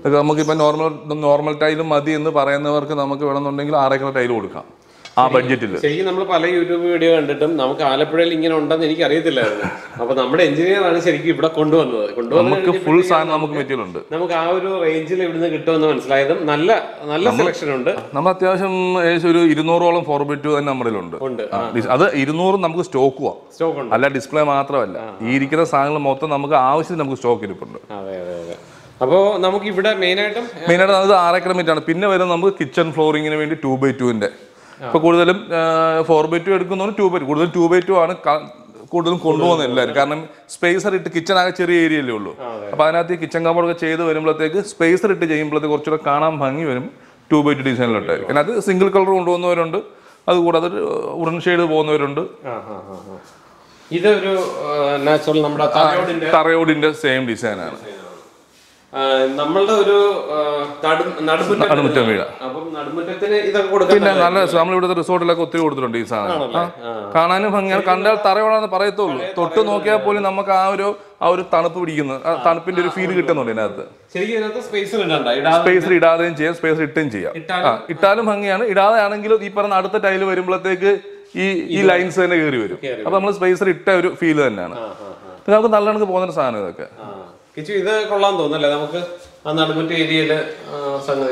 ഇതൊക്കെ. നമുക്കിപ്പോൾ നോർമൽ നോർമൽ ടൈലും മതി എന്ന് പറയുന്നവർക്ക് നമുക്ക് വേണമെന്നുണ്ടെങ്കിൽ ആറേക്കർ ടൈൽ കൊടുക്കാം ആ ബഡ്ജറ്റിൽ. ശരിക്കും നമ്മൾ പല യൂട്യൂബ് വീഡിയോ കണ്ടിട്ടും നമുക്ക് ആലപ്പുഴയിൽ ഇങ്ങനെ ഉണ്ടെന്ന് എനിക്ക് അറിയത്തില്ലായിരുന്നു. അപ്പൊ നമ്മുടെ എഞ്ചിനീയറാണ് ശരിക്കും ഇവിടെ കൊണ്ടുവന്നത്. കൊണ്ടുവന്നത് ഫുൾ സാധനം നമുക്ക് പറ്റിയിട്ടുണ്ട്. നമുക്ക് ആ ഒരു റേഞ്ചിൽ ഇവിടുന്ന് കിട്ടുമെന്ന് മനസ്സിലായതും നല്ല നല്ല സെലക്ഷൻ ഉണ്ട്. നമ്മൾ അത്യാവശ്യം ഏകദേശം ഒരു ഇരുന്നൂറോളം ഫോർബിറ്റ് തന്നെ നമ്മളിലുണ്ട്. അത് ഇരുന്നൂറും നമുക്ക് സ്റ്റോക്ക് സ്റ്റോക്ക് അല്ല ഡിസ്പ്ലേ മാത്രമല്ല ഈ ഇരിക്കുന്ന സാധനങ്ങൾ മൊത്തം നമുക്ക് ആവശ്യത്തിന് നമുക്ക് സ്റ്റോക്ക് ഇരിപ്പുണ്ട്. അപ്പോൾ നമുക്ക് ഇവിടെ മെയിനായിട്ടും മെയിനായിട്ട് അത് ആറേക്കർ മീറ്റാണ്. പിന്നെ വരുന്നത് നമുക്ക് കിച്ചൺ ഫ്ലോറിങ്ങിന് വേണ്ടി ടു ബൈ ടുവിന്റെ ഇപ്പൊ കൂടുതലും ഫോർ ബൈ ടു എടുക്കുന്നതുകൊണ്ട് ടു ബൈ ടു കൂടുതലും ടു ബൈ ടു ആണ് കൂടുതലും കൊണ്ടുപോകുന്നത് എല്ലാവരും. കാരണം സ്പേസർ ഇട്ട് കിച്ചൺ ആകെ ചെറിയ ഏരിയയിലേ ഉള്ളൂ. അപ്പൊ അതിനകത്ത് കിച്ചൺ കമ്പോളൊക്കെ ചെയ്ത് വരുമ്പോഴത്തേക്ക് സ്പേസർ ഇട്ട് ചെയ്യുമ്പോഴത്തേക്ക് കുറച്ചുകൂടെ കാണാൻ ഭംഗി വരും ടു ബൈ ടു ഡിസൈനിലോട്ടായിരിക്കും. അതിനകത്ത് സിംഗിൾ കളർ കൊണ്ടുപോകുന്നവരുണ്ട്, അതുകൂടാതെ ഉടൻ ഷെയ്ഡ് പോകുന്നവരുണ്ട്. ഇതൊരു നാച്ചുറൽ നമ്മുടെ തറയോടിന്റെ സെയിം ഡിസൈനാണ്. നമ്മളുടെ ഒരു നടുമുറ്റം വീഴ പിന്നെ നല്ല നമ്മളിവിടുത്തെ റിസോർട്ടിലൊക്കെ ഒത്തിരി കൊടുത്തിട്ടുണ്ട് ഈ സാധനം. കാണാനും ഭംഗിയാണ്, കണ്ടാൽ തറയോടാന്ന് പറയത്തുള്ളൂ. തൊട്ട് നോക്കിയാൽ പോലും നമുക്ക് ആ ഒരു ആ ഒരു തണുപ്പ് പിടിക്കുന്നത് ആ തണുപ്പിന്റെ ഒരു ഫീൽ കിട്ടുന്നുണ്ട് ഇതിനകത്ത്. സ്പേസർ ഇടാതെയും ചെയ്യാം, സ്പേസർ ഇട്ടുകയും ചെയ്യാം. ഇട്ടാലും ഭംഗിയാണ്, ഇടാതെ ആണെങ്കിലും ഈ പറഞ്ഞ അടുത്ത ടൈല് വരുമ്പോഴത്തേക്ക് ഈ ഈ ലൈൻസ് തന്നെ കയറി വരും. അപ്പൊ നമ്മൾ സ്പേസർ ഇട്ട ഒരു ഫീല് തന്നെയാണ്. നമുക്ക് നല്ല കണക്ക് പോകുന്ന സാധനം ഇതൊക്കെ. ഇത് കൊള്ളാൻ തോന്നുന്നല്ലേ നമുക്ക് ആ നടുമുറ്റം ഏരിയയില്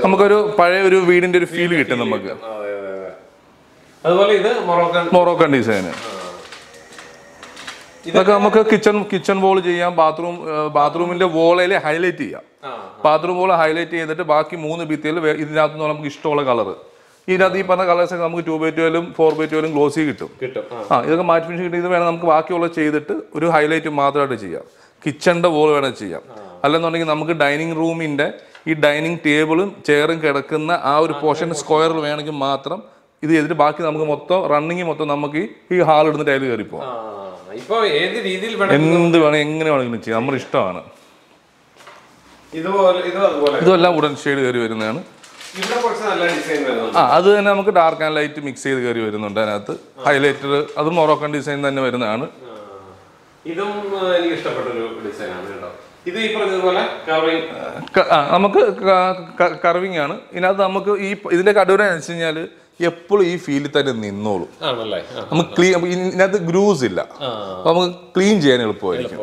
നമുക്കൊരു പഴയ ഒരു വീടിന്റെ ഒരു ഫീൽ കിട്ടും നമുക്ക്. അതുപോലെ ഇത് മൊറോക്കൻ മൊറോക്കൻ ഡിസൈൻ. ഇതൊക്കെ നമുക്ക് കിച്ചൺ കിച്ചൺ വോൾ ചെയ്യാം, ബാത്റൂം ബാത്റൂമിന്റെ വോളിൽ ഹൈലൈറ്റ് ചെയ്യാം. ബാത്റൂം വോൾ ഹൈലൈറ്റ് ചെയ്തിട്ട് ബാക്കി മൂന്ന് ഭിത്തിയിൽ ഇതിനകത്തുനിന്ന് നമുക്ക് ഇഷ്ടമുള്ള കളർ ഇതിനകത്ത് ഈ പറഞ്ഞ കളേഴ്സ് ഒക്കെ നമുക്ക് ടു ബൈ ടുവലും ഫോർ ബൈ ടുവലും ഗ്ലോസി കിട്ടും. ആ ഇതൊക്കെ മാറ്റി ഫിനിഷ് കിട്ടും. ഇത് വേണം നമുക്ക് ബാക്കിയുള്ള ചെയ്തിട്ട് ഒരു ഹൈലൈറ്റ് മാത്രമായിട്ട് ചെയ്യാം. കിച്ചണിന്റെ വോൾ വേണമെങ്കിൽ ചെയ്യാം. അല്ലെന്നുണ്ടെങ്കിൽ നമുക്ക് ഡൈനിങ് റൂമിന്റെ ഈ ഡൈനിങ് ടേബിളും ചെയറും കിടക്കുന്ന ആ ഒരു പോർഷൻ സ്ക്വയറിൽ വേണമെങ്കിൽ മാത്രം ഇത് ചെയ്തിട്ട് ബാക്കി നമുക്ക് മൊത്തം റണ്ണിങ് മൊത്തം നമുക്ക് ഈ ഹാൾ ഇടുന്ന ടൈല് കയറി പോകാം. എന്ത് വേണം എങ്ങനെ വേണമെങ്കിലും ചെയ്യാം, നമ്മുടെ ഇഷ്ടമാണ്. ഇതെല്ലാം ഉടൻ ഷെയ്ഡ് കയറി വരുന്നതാണ്. ആ അത് തന്നെ നമുക്ക് ഡാർക്ക് ആൻഡ് ലൈറ്റ് മിക്സ് ചെയ്ത് കയറി വരുന്നുണ്ട് അതിനകത്ത്. ഹൈലൈറ്റർ അത് മൊറോക്കൻ ഡിസൈൻ തന്നെ വരുന്നതാണ്. ഇതും എനിക്ക് ഇഷ്ടപ്പെട്ടൊരു ഡിസൈനാണ് കേട്ടോ. ഇത് ഈ പറഞ്ഞതുപോലെ കർവിങ് നമുക്ക് കർവിങ് ആണ് ഇതിനകത്ത്. നമുക്ക് ഈ ഇതിന്റെ കടുവന വെച്ച് കഴിഞ്ഞാൽ എപ്പോഴും ഈ ഫീലിൽ തന്നെ നിന്നോളൂ. നമുക്ക് ക്ലീൻ ഇതിനകത്ത് ഗ്രൂസ് ഇല്ല, നമുക്ക് ക്ലീൻ ചെയ്യാൻ എളുപ്പമായിരിക്കും.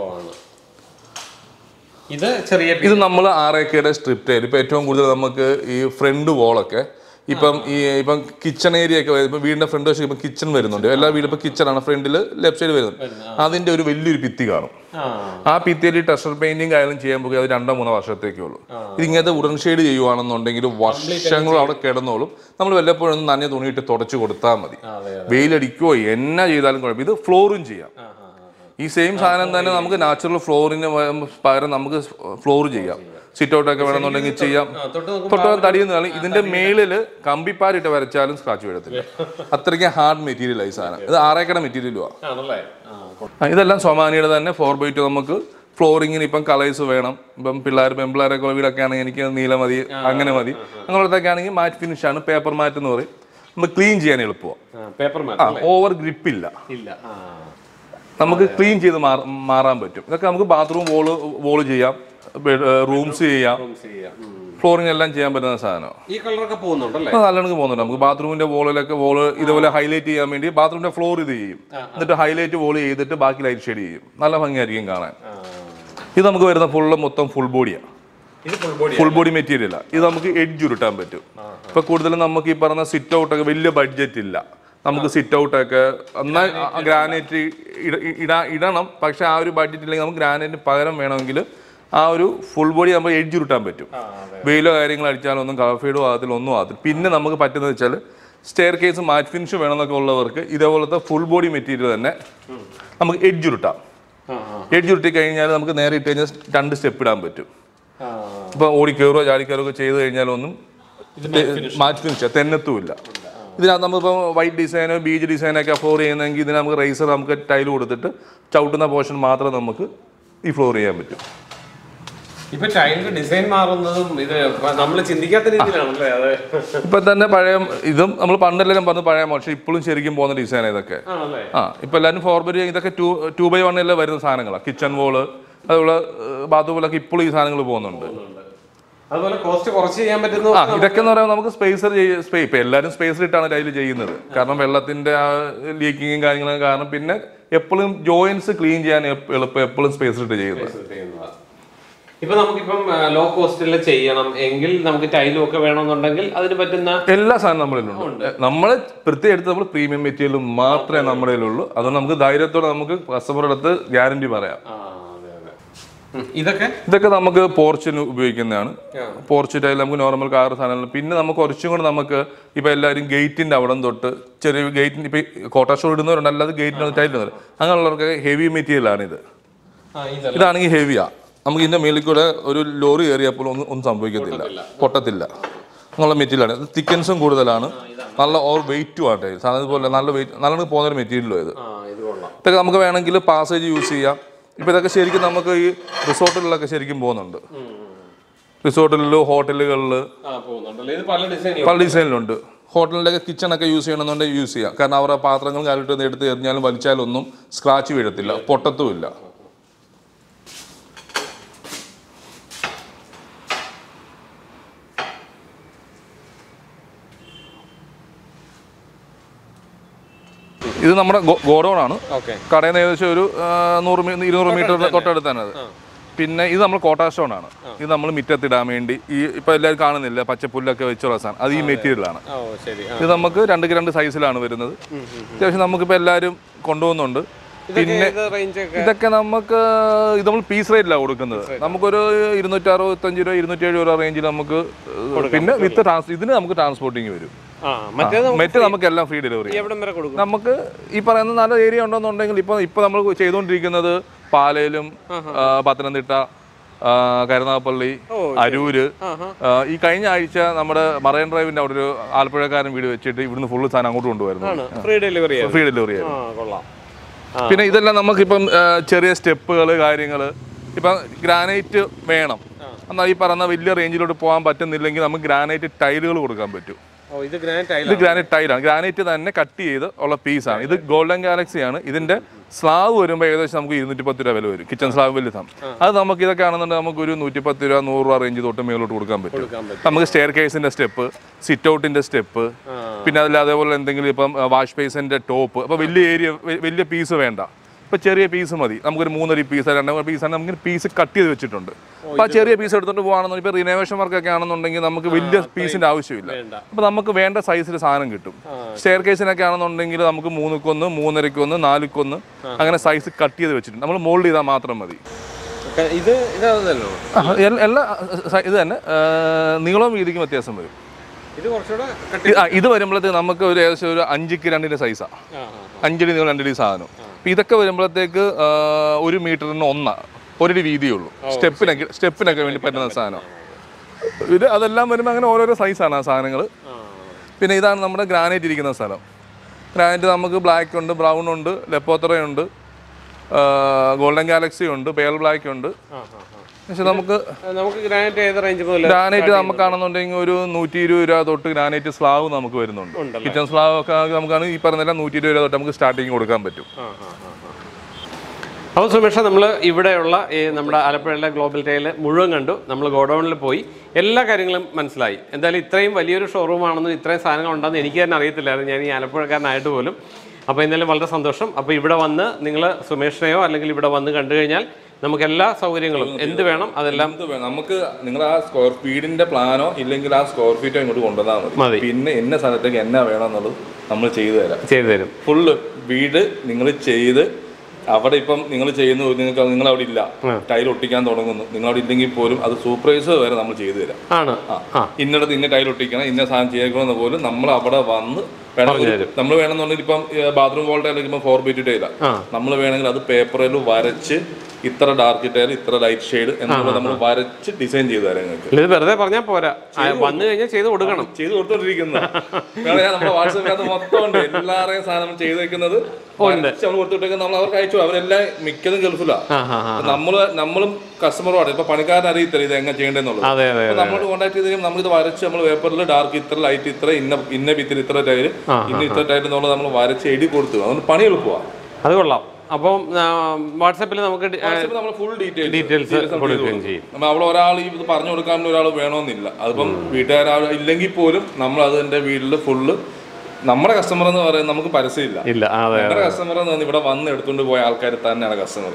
ഇത് ചെറിയ ഇത് നമ്മൾ ആറേക്കയുടെ സ്ട്രിപ്പ് ടൈൽ. ഇപ്പം ഏറ്റവും കൂടുതൽ നമുക്ക് ഈ ഫ്രണ്ട് വോളൊക്കെ ഇപ്പം ഈ ഇപ്പം കിച്ചൺ ഏരിയ ഒക്കെ ഇപ്പം വീടിന്റെ ഫ്രണ്ട് വശം ഇപ്പം കിച്ചൺ വരുന്നുണ്ട്. എല്ലാ വീടും ഇപ്പം കിച്ചണാണ് ഫ്രണ്ടിൽ ലെഫ്റ്റ് സൈഡ് വരുന്നത്. അതിന്റെ ഒരു വലിയൊരു ഭിത്തി കാണും. ആ ഭിത്തിയിൽ ടെക്സ്ചർ പെയിന്റിങ് ആയാലും ചെയ്യാൻ പോകുക. അത് രണ്ടോ മൂന്നോ വർഷത്തേക്കേ ഉള്ളൂ. ഇതിങ്ങനത്തെ ഉടൻ ഷെയ്ഡ് ചെയ്യുവാണെന്നുണ്ടെങ്കിൽ വർഷങ്ങൾ അവിടെ കിടന്നോളും. നമ്മൾ വല്ലപ്പോഴും നനഞ്ഞ തുണിയിട്ട് തുടച്ചു കൊടുത്താൽ മതി. വെയിലടിക്കുകയോ എന്നാ ചെയ്താലും കുഴപ്പം. ഇത് ഫ്ലോറും ചെയ്യാം. ഈ സെയിം സാധനം തന്നെ നമുക്ക് നാച്ചുറൽ ഫ്ലോറിന് പകരം നമുക്ക് ഫ്ലോർ ചെയ്യാം. സിറ്റ് ഔട്ടൊക്കെ വേണമെന്നുണ്ടെങ്കിൽ ചെയ്യാം. തൊട്ട് തടിയെന്ന് ഇതിന്റെ മേളിൽ കമ്പിപ്പാരിട്ട് വരച്ചാലും സ്ക്രാച്ച് വീഴത്തില്ല. അത്രയ്ക്ക് ഹാർഡ് മെറ്റീരിയൽ ആയി സാധനം. ഇത് ആറേക്കട മെറ്റീരിയലുമാണ്. ഇതെല്ലാം സൊമാനിയുടെ തന്നെ ഫോർ ബൈ ടു. നമുക്ക് ഫ്ലോറിങ്ങിന് ഇപ്പം കളേഴ്സ് വേണം. ഇപ്പം പിള്ളേർ പെൺപിള്ളേരൊക്കെ വീടൊക്കെ ആണെങ്കിൽ എനിക്ക് നീല മതി, അങ്ങനെ മതി. അങ്ങനത്തൊക്കെ ആണെങ്കിൽ മാറ്റ് ഫിനിഷാണ്. പേപ്പർ മാറ്റ് എന്ന് പറയും. നമുക്ക് ക്ലീൻ ചെയ്യാൻ എളുപ്പമാണ്. ഓവർ ഗ്രിപ്പില്ല, നമുക്ക് ക്ലീൻ ചെയ്ത് മാറാൻ പറ്റും. ഇതൊക്കെ നമുക്ക് ബാത്റൂം വോള് വോള് ചെയ്യാം, റൂംസ് ചെയ്യാം, ഫ്ലോറിംഗ് എല്ലാം ചെയ്യാൻ പറ്റുന്ന സാധനമാണ്. ഈ കളറൊക്കെ പോകുന്നുണ്ടല്ലേ, നല്ലോണം പോകുന്നുണ്ട്. നമുക്ക് ബാത്റൂമിന്റെ വോളിലൊക്കെ വോള് ഇതുപോലെ ഹൈലൈറ്റ് ചെയ്യാൻ വേണ്ടി ബാത്റൂമിന്റെ ഫ്ലോർ ഇത് ചെയ്യും. എന്നിട്ട് ഹൈലൈറ്റ് വോള് ചെയ്തിട്ട് ബാക്കി ലൈറ്റ് ഷെയ്ഡ് ചെയ്യും. നല്ല ഭംഗിയായിരിക്കും കാണാൻ. ഇത് നമുക്ക് വരുന്ന ഫുള്ള് മൊത്തം ഫുൾ ബോഡിയാണ്. ഫുൾ ബോഡി മെറ്റീരിയലാണ്. ഇത് നമുക്ക് എഡ്ജ് ഉരുട്ടാൻ പറ്റും. ഇപ്പൊ കൂടുതലും നമുക്ക് ഈ പറഞ്ഞ സിറ്റ് ഔട്ടൊക്കെ വലിയ ബഡ്ജറ്റ് ഇല്ല. നമുക്ക് സിറ്റ് ഔട്ടൊക്കെ എന്നാൽ ഗ്രാനൈറ്റ് ഇടണം. പക്ഷെ ആ ഒരു ബഡ്ജറ്റ് ഇല്ലെങ്കിൽ നമുക്ക് ഗ്രാനൈറ്റിന് പകരം വേണമെങ്കിൽ ആ ഒരു ഫുൾ ബോഡി നമ്മൾ എഡ്ജ് ഉരുട്ടാൻ പറ്റും. വെയിലോ കാര്യങ്ങൾ അടിച്ചാലോ ഒന്നും കളർ ഫീഡോ ആകത്തില്ല, ഒന്നും ആകത്തില്ല. പിന്നെ നമുക്ക് പറ്റുന്നത് വെച്ചാൽ സ്റ്റെയർ കേസ് മാറ്റ് ഫിനിഷ് വേണമെന്നൊക്കെ ഉള്ളവർക്ക് ഇതേപോലത്തെ ഫുൾ ബോഡി മെറ്റീരിയൽ തന്നെ നമുക്ക് എഡ്ജ് ഉരുട്ടാം. എഡ്ജ് ഉരുട്ടി കഴിഞ്ഞാൽ നമുക്ക് നേരെ ഇട്ട് കഴിഞ്ഞാൽ രണ്ട് സ്റ്റെപ്പ് ഇടാൻ പറ്റും. ഇപ്പം ഓടിക്കയറോ ചാടിക്കയറോ ഒക്കെ ചെയ്ത് കഴിഞ്ഞാലൊന്നും മാറ്റ് ഫിനിഷ് തെന്നത്തുമില്ല. white design, beige design, floor, razor, tile portion floor. If you have a design, you can't see it. If you have a design, you can't two by one kitchen wall, bathroom. If we have low cost, we have a tile, we have a premium material. We have a guarantee. This is a porch. We have a porch, we have a normal car. We have a gate in the heavy material. This is heavy. We have a lower area. We have a lot of weight. We have a thickness. We have a lot of weight. We have a lot of material. We have a passage. We have a resort. Resort, hotel. Hotel. This is our godown. Okay. Carden is a one hundred meter. This is our quarter stone. This is our meter. This is our material. This is our material. This is our underground size. This is our condo. This is our piece rate. We have Ah, metal we have free delivery. We have another area on the Lipa, Chedon Diganada, Palelum, Patranita, Karanapoli, Adude, Ikaina, Namada, Maran Drive, Alpera, and Video Chet, even the full Sanamutu. Free delivery. Free delivery. Pina either Namakipam, cherry step, granite manum. And I parana will arrange to poem, but in the link, I'm a granite tile. Oh, this is granite tile. This is granite tile. Granite is a cut piece. This is Golden Galaxy. This is a slab. This is a kitchen slab. That's why we have a staircase in the step, sit out in the step, wash space in the top. We have a piece of it. But cherry piece of money. I'm going to moon a piece and a piece and I'm going to piece a cut to the chiton. But cherry piece of the one on the renovation market can on the Namaka piece in Aushila. But Namaka Vanda size is iron get to. Staircase in a cannon on the Namaka Munukona, Munarikona, Nalikona, I'm going to size cut to the chiton. I'm going to mold the Matramadi. Is there Nilo meeting with the assembly? Either Anjiki and the size. This is one meter long. One video. Step in a step in a pattern. This is a size. This is a granite. Granite is black, brown, leopard, golden galaxy, pale black. This is granite. Granite is a granite slab. Kitchen slab is starting. Also, we have a global tailor, Murungandu, Namal Gordon Lapoi, Ella Caringlum Manslai, and the train value showroom on the train signing on the Nikia Narita, Alapurka Nadu. Upon the Valda Sandosham, up Ivadavana, Ningla, Sumeshio, and Likidavan the country. Namukella, Saviringal, in the Venom, other lamp the Venamaka, Ningla score feet in the plano, Illingla score feet and go to Gondana. In the Sanataka and Navaranalu, Namal full bead, Ningle Chay, Avadipum, Ningle Chay, Ningaladilla, Tile Tikan, Ningaladi Porum, other surprises were Namal Chay. Inner the Tile Tikan, in the Santiago, the world, Namla one. We have a bathroom wall. We have a paper, we have a paper, we have a ഇത്ര dark ടയർ, ഇത്ര light shade എന്നുള്ളത് നമ്മൾ വരച്ച് design ചെയ്തു തരാം നിങ്ങൾക്ക്. ഇത് വെറുതെ പറഞ്ഞാൽ പോരാ, വന്നു കഴിഞ്ഞാൽ ചെയ്ത് കൊടുക്കണം. ചെയ്ത് കൊടുത്തോണ്ടിരിക്കുന്നത് നമ്മുടെ വാട്സാപ്പിനകത്ത് മൊത്തം ഉണ്ട്, എല്ലാവരെയും സാധനം ചെയ്ത് വെക്കുന്നത് കൊടുത്തിട്ടേക്കുന്നത്. നമ്മൾ അവർക്ക് അയച്ചു, അവരെല്ലാം മിക്കതും ഗൾഫിലാണ്. നമ്മള് നമ്മളും കസ്റ്റമറുമാണ്. ഇപ്പൊ പണിക്കാരൻ അറിയത്തില്ല ഇത് എങ്ങനെ ചെയ്യേണ്ടതെന്നുള്ളത്. നമ്മൾ കോൺടാക്ട് ചെയ്ത് കഴിഞ്ഞാൽ നമ്മളിത് വരച്ച് നമ്മൾ പേപ്പറിൽ ഡാർക്ക് ഇത്ര ലൈറ്റ് ഇത്ര ഇന്ന ഇന്ന വിത്തിൽ ഇത്ര ടയർ ഇന്ന ഇത്ര ടയർ എന്നുള്ളത് നമ്മൾ വരച്ച് എഴുതി കൊടുത്തു. അതുകൊണ്ട് പണി എളുപ്പമാണ്. അത് കൊള്ളാം. അപ്പം വാട്സാപ്പിൽ നമുക്ക് ഫുൾ ഡീറ്റെയിൽസ് കൊടുക്കുകയും ചെയ്യും. നമ്മൾ ഒരാൾ ഇത് പറഞ്ഞു കൊടുക്കാൻ ഒരാൾ വേണമെന്നില്ല. അതിപ്പം വീട്ടുകാരാ ഇല്ലെങ്കിൽ പോലും നമ്മൾ അതിന്റെ വീട്ടിൽ ഫുള്ള് നമ്മുടെ കസ്റ്റമർ എന്ന് പറയുന്നത് നമുക്ക് പരസ്യമില്ല ഇല്ല. നമ്മുടെ കസ്റ്റമർ എന്ന് പറഞ്ഞാൽ ഇവിടെ വന്ന് എടുത്തുകൊണ്ട് പോയ ആൾക്കാർ തന്നെയാണ് കസ്റ്റമർ.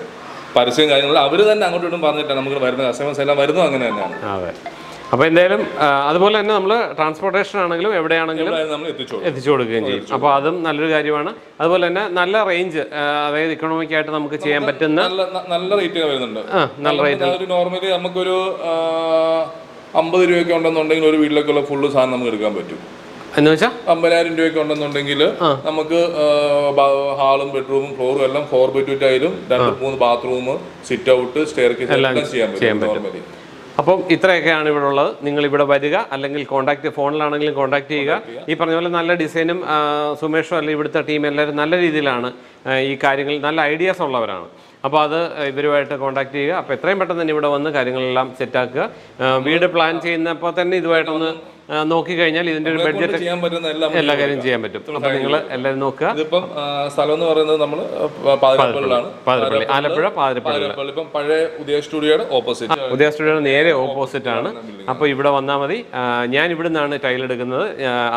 പരസ്യം കാര്യങ്ങൾ അവർ തന്നെ അങ്ങോട്ടും ഇങ്ങോട്ടും പറഞ്ഞിട്ടാണ് നമുക്ക് വരുന്ന കസ്റ്റമേഴ്സ് എല്ലാം വരുന്നത്, അങ്ങനെ തന്നെയാണ്. അതെ. അപ്പോൾ എന്തായാലും അതുപോലെ തന്നെ നമ്മൾ ട്രാൻസ്പോർട്ടേഷൻ ആണെങ്കിലും എവിടെയാണെങ്കിലും എത്തിച്ചു കൊടുക്കുകയും ചെയ്യും. അപ്പോൾ അതും നല്ലൊരു കാര്യമാണ്. അതുപോലെ തന്നെ നല്ല റേഞ്ച്, അതായത് ഇക്കണോമിക് ആയിട്ട് നമുക്ക് ചെയ്യാൻ പറ്റുന്ന നല്ല റേറ്റ് വരുന്നുണ്ട്. നല്ല റേറ്റ് നോർമലി നമുക്കൊരു അമ്പത് രൂപയൊക്കെ ഉണ്ടെന്നുണ്ടെങ്കിൽ ഒരു വീട്ടിലേക്കുള്ള ഫുള്ള് സാധനം നമുക്ക് എടുക്കാൻ പറ്റും. എന്ന് വെച്ചാൽ അമ്പതിനായിരം രൂപയൊക്കെ ഉണ്ടെന്നുണ്ടെങ്കിൽ നമുക്ക് ഹാളും ബെഡ്റൂമും ഫ്ലോറും എല്ലാം ഫോർ ബൈ ടു ടൈലും രണ്ട് മൂന്ന് ബാത്റൂം സിറ്റ് ഔട്ട് സ്റ്റെയർകേസ് എല്ലാം ചെയ്യാൻ പറ്റും നോർമലി. അപ്പം ഇത്രയൊക്കെയാണ് ഇവിടെ ഉള്ളത്. നിങ്ങൾ ഇവിടെ വരിക, അല്ലെങ്കിൽ കോൺടാക്ട് ഫോണിലാണെങ്കിലും കോൺടാക്ട് ചെയ്യുക. ഈ പറഞ്ഞ പോലെ നല്ല ഡിസൈനും സുമേഷും അല്ലെങ്കിൽ ഇവിടുത്തെ ടീം എല്ലാവരും നല്ല രീതിയിലാണ് ഈ കാര്യങ്ങളിൽ നല്ല ഐഡിയാസ് ഉള്ളവരാണ്. അപ്പോൾ അത് ഇവരുമായിട്ട് കോൺടാക്ട് ചെയ്യുക. അപ്പോൾ എത്രയും പെട്ടെന്ന് തന്നെ ഇവിടെ വന്ന് കാര്യങ്ങളെല്ലാം സെറ്റാക്കുക. വീട് പ്ലാൻ ചെയ്യുന്നപ്പോൾ തന്നെ ഇതുമായിട്ടൊന്ന് നോക്കിക്കഴിഞ്ഞാൽ ഇതിന്റെ ഒരു ബഡ്ജറ്റ് ചെയ്യാൻ പറ്റുന്ന എല്ലാ കാര്യവും ചെയ്യാൻ പറ്റും. അപ്പോൾ നിങ്ങൾ എല്ലാവരും നോക്കുക. ഇതിപ്പം സ്ഥലം എന്ന് പറയുന്നത് നമ്മൾ പാതിരപ്പള്ളിയിലാണ്, പാതിരപ്പള്ളി ആലപ്പുഴ പാതിരപ്പള്ളി. ഇപ്പം പഴയ ഉദയ സ്റ്റുഡിയോയുടെ ഓപ്പോസിറ്റ്, ഉദയ സ്റ്റുഡിയോയുടെ നേരെ ഓപ്പോസിറ്റ് ആണ്. അപ്പോൾ ഇവിടെ വന്നാൽ മതി. ഞാൻ ഇവിടെ നിന്നാണ് ടൈൽ എടുക്കുന്നത്.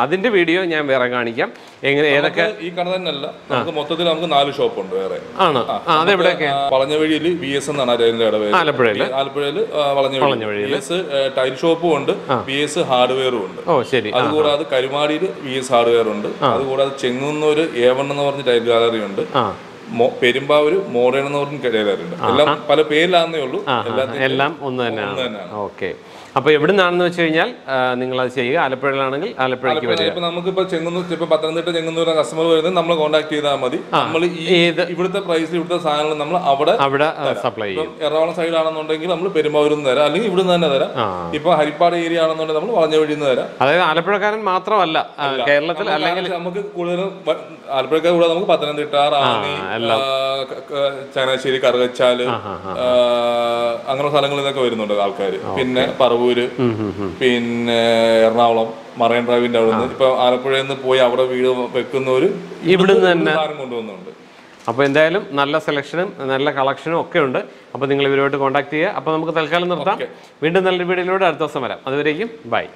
അതിന്റെ വീഡിയോ ഞാൻ വേറെ കാണിക്കാം. എങ്ങനെ ഏതൊക്കെ ഈ കട തന്നെ അല്ല, നമുക്ക് മൊത്തത്തിൽ നമുക്ക് നാല് ഷോപ്പുണ്ട് വേറെ ആണ്. അതെവിടെയൊക്കെ? വളഞ്ഞവഴിയിൽ വി എസ് എന്നാണ് ടൈലിന്റെ ഇടവേള. ആലപ്പുഴയിൽ ആലപ്പുഴയിൽ വളഞ്ഞവഴി വി എസ് ടൈൽ ഷോപ്പും ഉണ്ട്, വി എസ് ഹാർഡ്വെയർ. അതുകൂടാതെ കരുമാടിയിൽ വി എസ് ഹാർഡ്വെയർ ഉണ്ട്. അതുകൂടാതെ ചെങ്ങന്നൂര് ഏവൺ എന്ന് പറഞ്ഞ ടൈൽ ഗാലറി ഉണ്ട്. പെരുമ്പാവൂര് മോഡേൺ എന്ന് പറഞ്ഞ ഗാലറി ഉണ്ട്. എല്ലാം പല പേരിലാണെന്നേ ഉള്ളൂ, എല്ലാം ഒന്ന് തന്നെയാണ്. ഓക്കെ. അപ്പോൾ എവിടെ നിന്നാണെന്ന് വെച്ച് കഴിഞ്ഞാൽ നിങ്ങൾ അത് ചെയ്യുക. ആലപ്പുഴയിലാണെങ്കിൽ ആലപ്പുഴയ്ക്ക് വരിക. ഇപ്പോൾ നമുക്കിപ്പോൾ ചെങ്ങന്നൂർ, ഇപ്പോൾ പത്തനംതിട്ട ചെങ്ങന്നൂർ കസ്റ്റമർ വരുന്നത് നമ്മൾ കോൺടാക്ട് ചെയ്താൽ മതി. നമ്മൾ ഏത് ഇവിടുത്തെ പ്രൈസിൽ ഇവിടുത്തെ സാധനങ്ങൾ നമ്മൾ അവിടെ അവിടെ സപ്ലൈ ചെയ്യും. എറണാകുളം സൈഡിലാണെന്നുണ്ടെങ്കിൽ നമ്മൾ പെരുമ്പാവൂരിൽ നിന്ന് തരാം, അല്ലെങ്കിൽ ഇവിടെ നിന്ന് തന്നെ തരാം. ഇപ്പോൾ ഹരിപ്പാട് ഏരിയ ആണെന്നുണ്ടെങ്കിൽ നമ്മൾ വളഞ്ഞവഴിയിൽ നിന്ന് തരാം. അതായത് ആലപ്പുഴക്കാരൻ മാത്രമല്ല, കേരളത്തിൽ അല്ലെങ്കിൽ നമുക്ക് കൂടുതലും ആലപ്പുഴക്കാർ കൂടെ നമുക്ക് പത്തനംതിട്ട, റാന്നി, ചങ്ങനാശ്ശേരി, കറുകച്ചാൽ അങ്ങനെയുള്ള സ്ഥലങ്ങളിൽ നിന്നൊക്കെ വരുന്നുണ്ട് ആൾക്കാർ. പിന്നെ പറവൂര്, പിന്നെ എറണാകുളം മറൈൻ ഡ്രൈവിന്റെ അവിടെ നിന്ന്, ഇപ്പൊ ആലപ്പുഴയിൽ നിന്ന് പോയി അവിടെ വീട് വെക്കുന്നവര് ഇവിടുന്ന് തന്നെ കൊണ്ടുവന്നുണ്ട്. അപ്പോൾ എന്തായാലും നല്ല സെലക്ഷനും നല്ല കളക്ഷനും ഒക്കെ ഉണ്ട്. അപ്പോൾ നിങ്ങൾ ഇവരുമായിട്ട് കോൺടാക്ട് ചെയ്യുക. അപ്പോൾ നമുക്ക് തൽക്കാലം നിർത്താം. വീണ്ടും നല്ലൊരു വീഡിയോയിലൂടെ അടുത്ത ദിവസം വരാം. അതുവരേക്കും ബൈ.